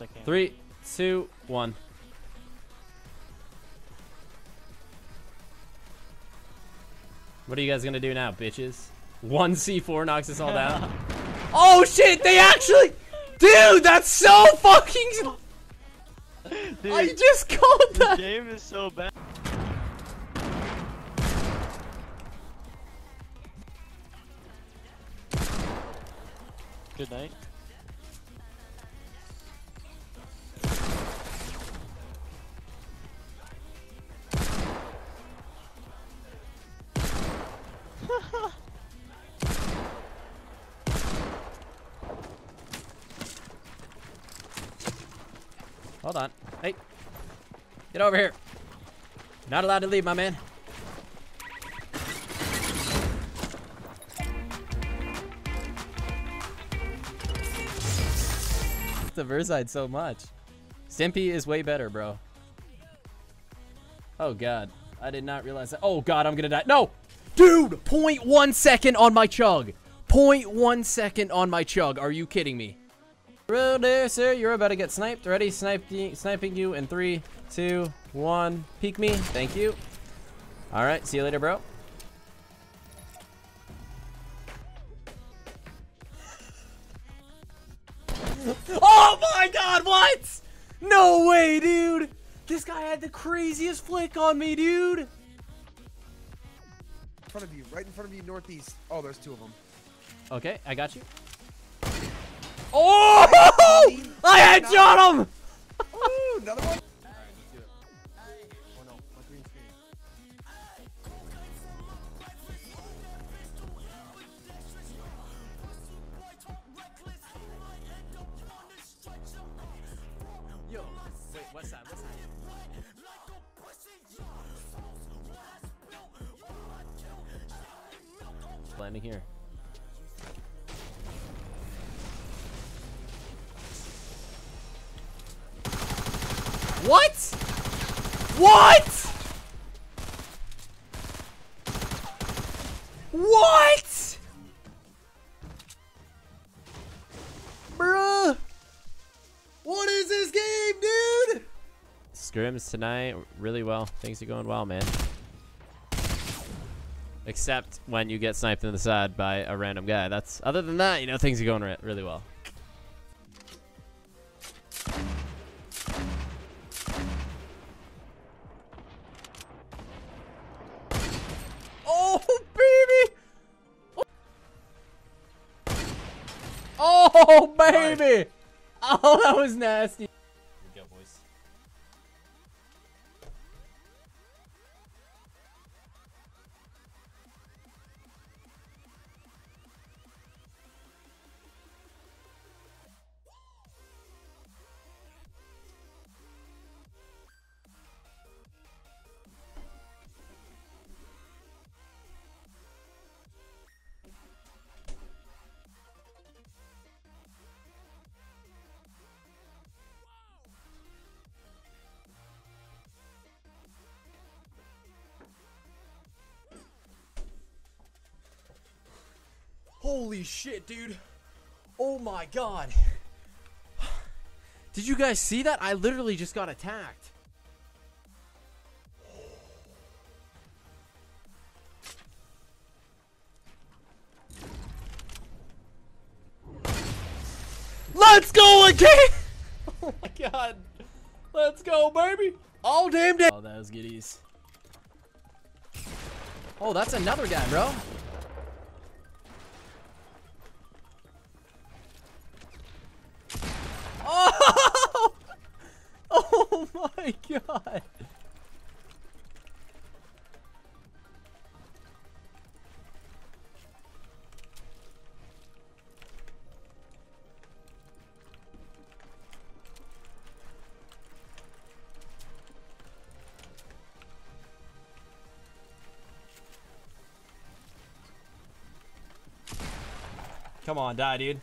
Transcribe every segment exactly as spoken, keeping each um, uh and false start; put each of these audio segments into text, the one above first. guess I can't. Three, two, one. What are you guys gonna do now, bitches? One C four knocks us all down. Oh shit, they actually... Dude, that's so fucking... Dude, I just called that! The game is so bad. Good night. Hold on. Hey. Get over here. You're not allowed to leave, my man. The Verside so much. Stimpy is way better, bro. Oh, God. I did not realize that. Oh, God, I'm gonna die. No! Dude! zero point one second on my chug. zero point one second on my chug. Are you kidding me? Road there, sir. You're about to get sniped. Ready? Sniping, sniping you in three, two, one. Peek me. Thank you. All right. See you later, bro. Oh my God! What? No way, dude. This guy had the craziest flick on me, dude. In front of you, right in front of you, northeast. Oh, there's two of them. Okay, I got you. Oh! I had shot him! Ooh, another one? Yo, wait, what's that? What's that? Landing here. What? What? What? Bruh. What is this game, dude? Scrims tonight really well. Things are going well, man. Except when you get sniped in the side by a random guy. That's other than that, you know, things are going re really well. Oh, baby! Oh, that was nasty. Good job, boys. Holy shit, dude. Oh my God. Did you guys see that? I literally just got attacked. Let's go again! Oh my God. Let's go, baby. All damn day. Oh, that was goodies. Oh, that's another guy, bro. Oh my God. Come on, die, dude.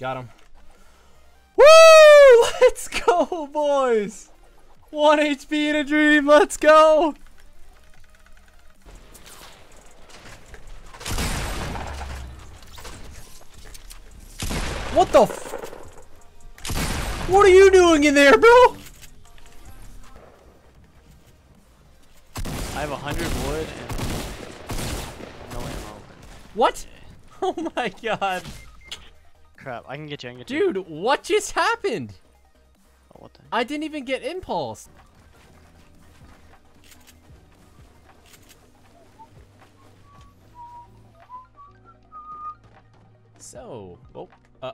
Got him. Woo! Let's go, boys! One H P in a dream. Let's go! What the f- What are you doing in there, bro? I have a hundred wood and no ammo. What? Oh my god. Crap, I can get you, I can get you. Dude, what just happened? Oh, what the? I didn't even get impulse. So, oh, uh.